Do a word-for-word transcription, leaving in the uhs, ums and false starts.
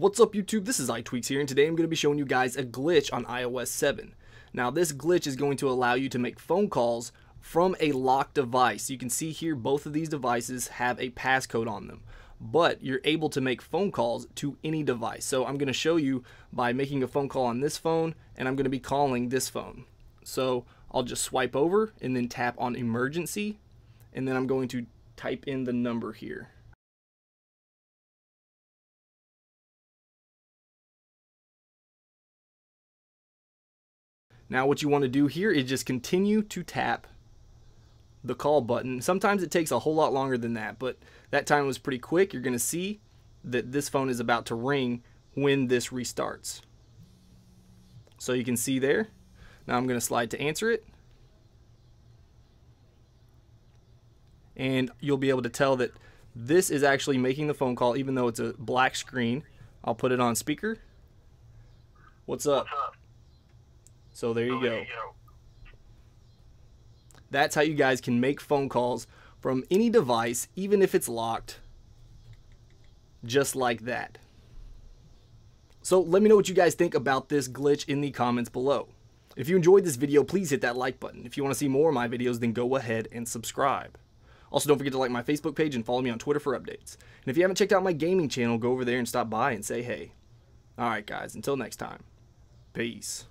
What's up YouTube, this is iTweaks here, and today I'm going to be showing you guys a glitch on i O S seven. Now this glitch is going to allow you to make phone calls from a locked device. You can see here both of these devices have a passcode on them, but you're able to make phone calls to any device. So I'm going to show you by making a phone call on this phone, and I'm going to be calling this phone. So I'll just swipe over and then tap on emergency, and then I'm going to type in the number here. Now what you want to do here is just continue to tap the call button. Sometimes it takes a whole lot longer than that, but that time was pretty quick. You're going to see that this phone is about to ring when this restarts. So you can see there. Now I'm going to slide to answer it. And you'll be able to tell that this is actually making the phone call, even though it's a black screen. I'll put it on speaker. What's up? What's up? So there you go. That's how you guys can make phone calls from any device, even if it's locked, just like that. So let me know what you guys think about this glitch in the comments below. If you enjoyed this video, please hit that like button. If you want to see more of my videos, then go ahead and subscribe. Also, don't forget to like my Facebook page and follow me on Twitter for updates. And if you haven't checked out my gaming channel, go over there and stop by and say hey. Alright guys, until next time. Peace.